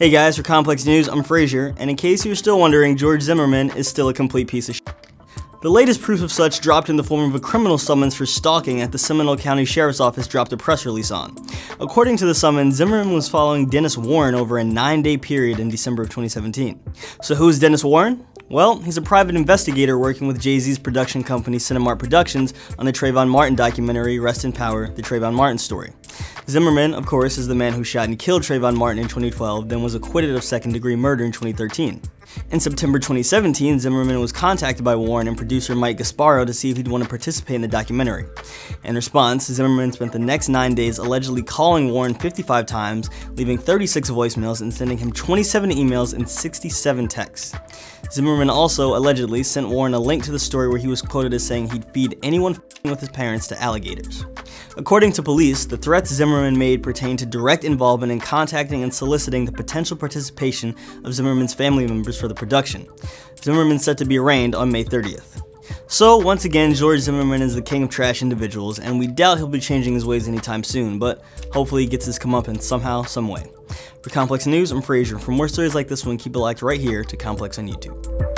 Hey guys, for Complex News, I'm Frazier, and in case you're still wondering, George Zimmerman is still a complete piece of shit. The latest proof of such dropped in the form of a criminal summons for stalking that the Seminole County Sheriff's Office dropped a press release on. According to the summons, Zimmerman was following Dennis Warren over a 9-day period in December of 2017. So who's Dennis Warren? Well, he's a private investigator working with Jay-Z's production company Cinemart Productions on the Trayvon Martin documentary Rest in Power, the Trayvon Martin Story. Zimmerman, of course, is the man who shot and killed Trayvon Martin in 2012, then was acquitted of second-degree murder in 2013. In September 2017, Zimmerman was contacted by Warren and producer Mike Gasparro to see if he'd want to participate in the documentary. In response, Zimmerman spent the next 9 days allegedly calling Warren 55 times, leaving 36 voicemails and sending him 27 emails and 67 texts. Zimmerman also allegedly sent Warren a link to the story where he was quoted as saying he'd feed anyone f***ing with his parents to alligators. According to police, the threats Zimmerman made pertained to direct involvement in contacting and soliciting the potential participation of Zimmerman's family members for the production. Zimmerman set to be arraigned on May 30th. So, once again, George Zimmerman is the king of trash individuals, and we doubt he'll be changing his ways anytime soon, but hopefully he gets his comeuppance somehow, some way. For Complex News, I'm Frazier. For more stories like this one, keep it locked right here to Complex on YouTube.